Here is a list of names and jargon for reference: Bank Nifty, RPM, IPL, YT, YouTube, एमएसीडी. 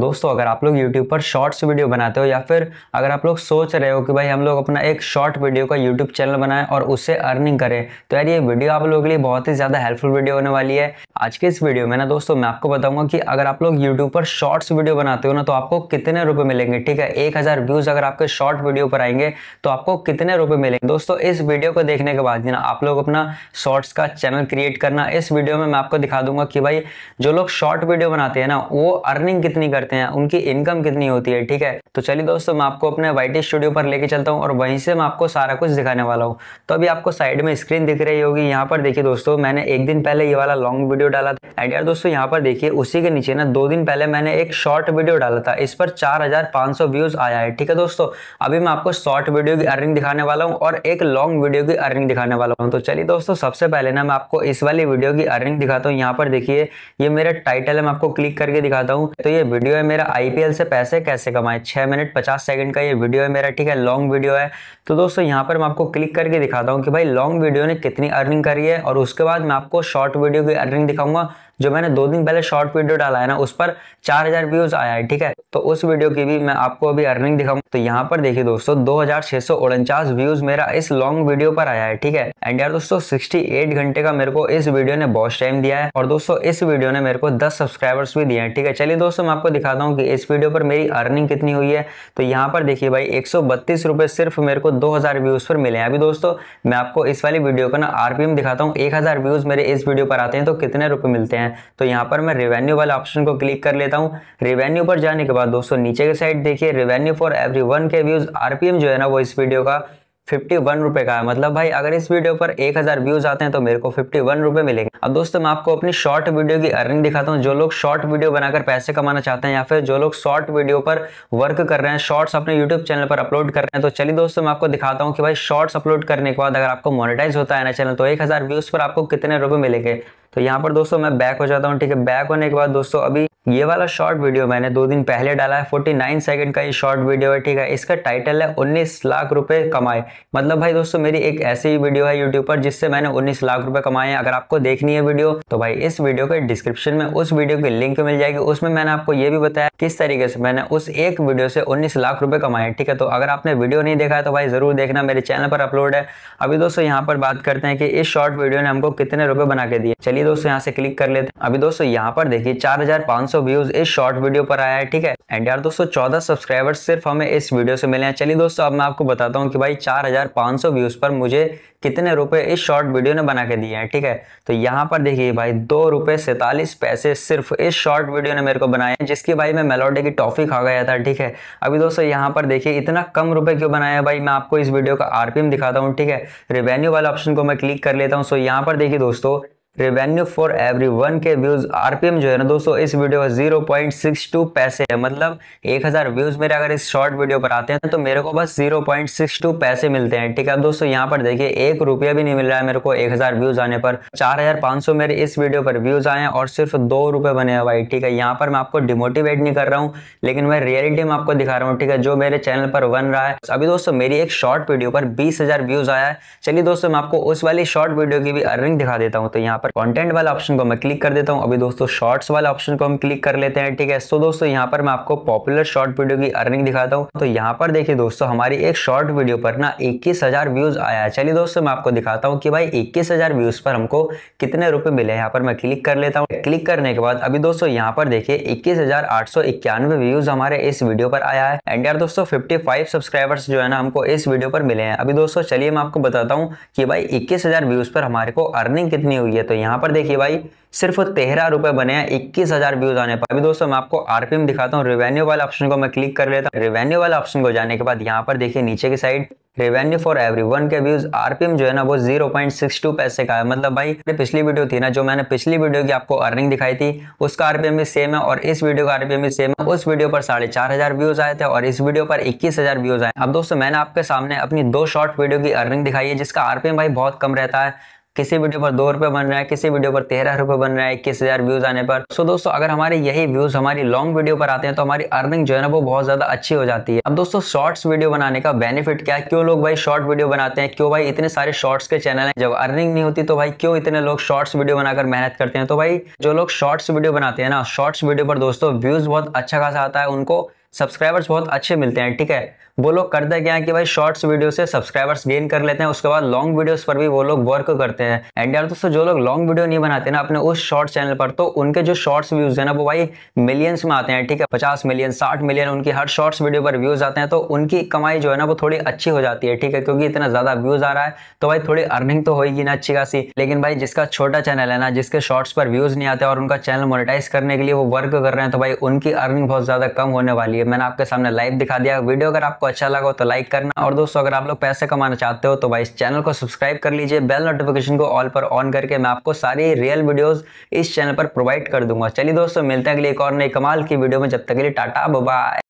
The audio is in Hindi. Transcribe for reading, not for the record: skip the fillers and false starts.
दोस्तों, अगर आप लोग YouTube पर शॉर्ट्स वीडियो बनाते हो या फिर अगर आप लोग सोच रहे हो कि भाई हम लोग अपना एक शॉर्ट वीडियो का YouTube चैनल बनाएं और उससे अर्निंग करें, तो यार ये वीडियो आप लोगों के लिए बहुत ही ज़्यादा हेल्पफुल वीडियो होने वाली है। आज के इस वीडियो में ना दोस्तों मैं आपको बताऊंगा कि अगर आप लोग यूट्यूब पर शॉर्ट्स वीडियो बनाते हो ना तो आपको कितने रुपये मिलेंगे। ठीक है, 1000 व्यूज़ अगर आपके शॉर्ट वीडियो पर आएंगे तो आपको कितने रुपये मिलेंगे। दोस्तों इस वीडियो को देखने के बाद ना आप लोग अपना शॉर्ट्स का चैनल क्रिएट करना। इस वीडियो में मैं आपको दिखा दूंगा कि भाई जो लोग शॉर्ट वीडियो बनाते हैं ना वो अर्निंग कितनी करते हैं, उनकी इनकम कितनी होती है। ठीक है, तो चलिए दोस्तों मैं आपको अपने YT स्टूडियो पर लेके चलता हूँ और वहीं से मैं आपको सारा कुछ दिखाने वाला हूँ। तो अभी आपको साइड में स्क्रीन दिख रही होगी, यहाँ पर देखिए दोस्तों मैंने एक दिन पहले ये वाला लॉन्ग वीडियो डाला था। एंड यार दोस्तों यहाँ पर देखिए उसी के नीचे ना 2 दिन पहले मैंने एक शॉर्ट वीडियो डाला था, इस पर 4500 व्यूज आया है। ठीक है दोस्तों, अभी मैं आपको शॉर्ट वीडियो की अर्निंग दिखाने वाला हूँ और एक लॉन्ग वीडियो की अर्निंग दिखाने वाला हूँ। तो चलिए दोस्तों सबसे पहले ना मैं आपको इस वाली वीडियो की अर्निंग दिखाता हूँ। यहाँ पर देखिए ये मेरा टाइटल है, मैं आपको क्लिक करके दिखाता हूँ। तो ये वीडियो है मेरा IPL से पैसे कैसे कमाएं, 6 मिनट 50 सेकंड का ये वीडियो है मेरा। ठीक है, लॉन्ग वीडियो है। तो दोस्तों यहाँ पर मैं आपको क्लिक करके दिखाता हूँ कि भाई लॉन्ग वीडियो ने कितनी अर्निंग करी है और उसके बाद मैं आपको शॉर्ट वीडियो की अर्निंग दिखाऊंगा। जो मैंने 2 दिन पहले शॉर्ट वीडियो डाला है ना उस पर 4000 व्यूज आया है। ठीक है, तो उस वीडियो की भी मैं आपको अभी अर्निंग दिखाऊंगा। तो यहाँ पर देखिए दोस्तों 2649 व्यूज मेरा इस लॉन्ग वीडियो पर आया है। ठीक है, एंड यार दोस्तों 68 घंटे का मेरे को इस वीडियो ने वॉच टाइम दिया है और दोस्तों इस वीडियो ने मेरे को 10 सब्सक्राइबर्स भी दिए हैं। ठीक है, चलिए दोस्तों मैं आपको दिखाता हूँ कि इस वीडियो पर मेरी अर्निंग कितनी हुई है। तो यहाँ पर देखिए भाई 132 रुपये सिर्फ मेरे को 2000 व्यूज पर मिले हैं। अभी दोस्तों मैं आपको इस वाली वीडियो का ना RPM दिखाता हूँ। 1000 व्यूज मेरे इस वीडियो पर आते हैं तो कितने रुपये मिलते हैं। तो यहाँ पर मैं रेवेन्यू वाले ऑप्शन को क्लिक कर लेता हूँ। रेवेन्यू पर जाने के बाद दोस्तों नीचे के साइड देखिए रेवेन्यू फॉर एवरीवन के व्यूज RPM जो है ना वो इस वीडियो का 51 रुपये का है। मतलब भाई अगर इस वीडियो पर 1000 व्यूज आते हैं तो मेरे को 51 रुपये मिलेंगे। अब दोस्तों मैं आपको अपनी शॉर्ट वीडियो की अर्निंग दिखाता हूँ। जो लोग शॉर्ट वीडियो बनाकर पैसे कमाना चाहते हैं या फिर जो लोग शॉर्ट वीडियो पर वर्क कर रहे हैं, शॉर्ट्स अपने YouTube चैनल पर अपलोड कर रहे हैं, तो चलिए दोस्तों मैं आपको दिखाता हूँ कि भाई शॉर्ट्स अपलोड करने के बाद अगर आपको मोनेटाइज होता है ना चैनल तो 1000 व्यूज पर आपको कितने रुपये मिलेंगे। तो यहाँ पर दोस्तों मैं बैक हो जाता हूँ। ठीक है, बैक होने के बाद दोस्तों अभी ये वाला शॉर्ट वीडियो मैंने 2 दिन पहले डाला है। 49 सेकंड का ये शॉर्ट वीडियो है। ठीक है, इसका टाइटल है 19 लाख रुपए कमाए। मतलब भाई दोस्तों मेरी एक ऐसी वीडियो है यूट्यूब पर जिससे मैंने 19 लाख रुपए कमाए हैं। अगर आपको देखनी है वीडियो तो भाई इस वीडियो के डिस्क्रिप्शन में उस वीडियो की लिंक मिल जाएगी। उसमें मैंने आपको ये भी बताया किस तरीके से मैंने उस एक वीडियो से 19 लाख रुपए कमाए। ठीक है, तो अगर आपने वीडियो नहीं देखा है तो भाई जरूर देखना, मेरे चैनल पर अपलोड है। अभी दोस्तों यहाँ पर बात करते हैं कि इस शॉर्ट वीडियो ने हमको कितने रुपए बना के दिए। चलिए दोस्तों यहाँ से क्लिक कर लेते हैं। अभी दोस्तों यहाँ पर देखिए 4500 व्यूज इस शॉर्ट वीडियो पर आया है। ठीक है, एंड यार दोस्तों 14 सब्सक्राइबर्स सिर्फ हमें इस वीडियो से मिले हैं। चलिए दोस्तों अब मैं आपको बताता हूँ कि भाई 4500 व्यूज पर मुझे कितने रुपए इस शॉर्ट वीडियो ने बना के दिए हैं। ठीक है, तो यहाँ पर देखिए भाई 2 रुपये 47 पैसे सिर्फ इस शॉर्ट वीडियो ने मेरे को बनाए हैं, जिसकी भाई मैं मेलोडी की टॉफी खा गया था। ठीक है, अभी दोस्तों यहाँ पर देखिए इतना कम रुपए क्यों बनाया भाई, मैं आपको इस वीडियो का RPM दिखाता हूँ। ठीक है, रेवेन्यू वाला ऑप्शन को मैं क्लिक कर लेता हूँ। सो यहाँ पर देखिए दोस्तों रेवेन्यू फॉर एवरीवन के व्यूज RPM जो है ना दोस्तों इस वीडियो का 0.62 पैसे है। मतलब 1000 व्यूज मेरे अगर इस शॉर्ट वीडियो पर आते हैं तो मेरे को बस 0.62 पैसे मिलते हैं। ठीक है, अब दोस्तों यहाँ पर देखिए 1 रुपया भी नहीं मिल रहा है मेरे को 1000 व्यूज आने पर। 4500 मेरे इस वीडियो पर व्यूज आए हैं और सिर्फ 2 रुपये बने हैं भाई। ठीक है, यहाँ पर मैं आपको डिमोटिवेट नहीं कर रहा हूँ लेकिन मैं रियलिटी में आपको दिखा रहा हूँ। ठीक है, जो मेरे चैनल पर बन रहा है। अभी दोस्तों मेरी एक शॉर्ट वीडियो पर 20,000 व्यूज आया है। चलिए दोस्तों मैं आपको उस वाली शॉर्ट वीडियो की भी अर्निंग दिखा देता हूँ। तो यहाँ कंटेंट वाला ऑप्शन को मैं क्लिक कर देता हूं। अभी दोस्तों शॉर्ट्स वाला ऑप्शन को हम क्लिक कर लेते हैं। ठीक है, तो दोस्तों यहां पर मैं आपको पॉपुलर शॉर्ट वीडियो की अर्निंग दिखाता हूं। तो यहां पर देखिए दोस्तों हमारी एक शॉर्ट वीडियो पर ना 21000 व्यूज आया है। चलिए दोस्तों मैं आपको दिखाता हूं कि भाई 21000 व्यूज पर हमको कितने रुपए मिले। यहाँ पर मैं क्लिक कर लेता हूँ। क्लिक करने के बाद अभी दोस्तों यहाँ पर देखिए 21891 व्यूज हमारे इस वीडियो पर आया है। एंड यार दोस्तों 55 सब्सक्राइबर्स जो है ना हमको इस वीडियो पर मिले हैं। अभी दोस्तों चलिए मैं आपको बताता हूँ कि भाई 21000 व्यूज पर हमारे को अर्निंग कितनी हुई है। तो यहाँ पर देखिए भाई सिर्फ 13 रुपये बने हैं 21000 व्यूज आने पर। अभी दोस्तों मैं आपको RPM दिखाता हूँ। रेवेन्यू वाला ऑप्शन को मैं क्लिक कर लेता हूँ। रेवेन्यू वाला ऑप्शन को जाने के बाद यहाँ पर देखिए नीचे की साइड रेवेन्यू फॉर एवरीवन के व्यूज RPM जो है ना वो 0.62 पैसे का है। मतलब भाई पिछली वीडियो थी ना, जो मैंने पिछली वीडियो की आपको अर्निंग दिखाई थी, उसका RPM भी सेम है और इस वीडियो का RPM भी सेम है। उस वीडियो पर 4500 व्यूज आए थे और इस वीडियो पर 21000 व्यूज आए। अब दोस्तों मैंने आपके सामने अपनी 2 शॉर्ट वीडियो की अर्निंग दिखाई है जिसका RPM भाई बहुत कम रहता है। किसी वीडियो पर 2 रुपये बन रहा है, किसी वीडियो पर 13 रुपये बन रहा है 21,000 व्यूज आने पर। सो दोस्तों अगर हमारे यही व्यूज हमारी लॉन्ग वीडियो पर आते हैं तो हमारी अर्निंग जो है ना वो बहुत ज्यादा अच्छी हो जाती है। अब दोस्तों शॉर्ट्स वीडियो बनाने का बेनिफिट क्या है, क्यों लोग भाई शॉर्ट वीडियो बनाते हैं, क्यों भाई इतने सारे शॉर्ट्स के चैनल है, जब अर्निंग नहीं होती तो भाई क्यों इतने लोग शॉर्ट्स वीडियो बनाकर मेहनत करते हैं। तो भाई जो लोग शॉर्ट्स वीडियो बनाते हैं ना, शॉर्ट्स वीडियो पर दोस्तों व्यूज बहुत अच्छा खासा आता है, उनको सब्सक्राइबर्स बहुत अच्छे मिलते हैं। ठीक है, वो लोग करते क्या है कि भाई शॉर्ट्स वीडियो से सब्सक्राइबर्स गेन कर लेते हैं, उसके बाद लॉन्ग वीडियोस पर भी वो लोग वर्क करते हैं। एंड यार दोस्तों जो लोग लॉन्ग वीडियो नहीं बनाते ना अपने उस शॉर्ट चैनल पर, तो उनके जो शॉर्ट्स व्यूज है ना वो भाई मिलियंस में आते हैं। ठीक है, 50 मिलियन 60 मिलियन उनकी हर शॉर्ट्स वीडियो पर व्यूज आते हैं, तो उनकी कमाई जो है ना वो थोड़ी अच्छी हो जाती है। ठीक है, क्योंकि इतना ज्यादा व्यूज आ रहा है तो भाई थोड़ी अर्निंग तो होगी ना अच्छी खासी। लेकिन भाई जिसका छोटा चैनल है ना, जिसके शॉर्ट्स पर व्यूज नहीं आते और उनका चैनल मोनेटाइज करने के लिए वो वर्क कर रहे हैं, तो भाई उनकी अर्निंग बहुत ज्यादा कम होने वाली है। मैंने आपके सामने लाइव दिखा दिया। वीडियो अगर आपको अच्छा लगा हो तो लाइक करना, और दोस्तों अगर आप लोग पैसे कमाना चाहते हो तो भाई इस चैनल को सब्सक्राइब कर लीजिए, बेल नोटिफिकेशन को ऑल पर ऑन करके मैं आपको सारी रियल वीडियोस इस चैनल पर प्रोवाइड कर दूंगा। चलिए दोस्तों मिलते हैं अगली एक और नई कमाल की वीडियो में, जब तक के लिए टाटा बाय बाय।